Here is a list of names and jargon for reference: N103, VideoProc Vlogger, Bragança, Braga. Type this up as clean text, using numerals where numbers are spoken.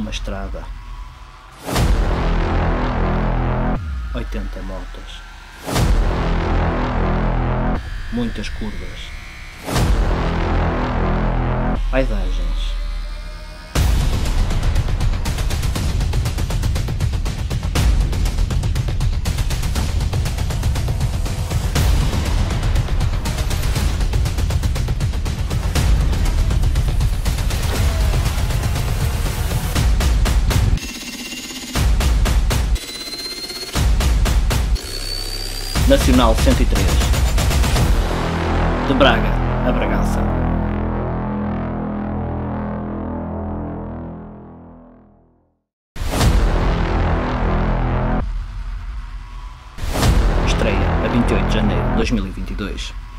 uma estrada, 80 motas, muitas curvas, paisagens. Nacional 103, de Braga a Bragança. Estreia a 28 de janeiro de 2022.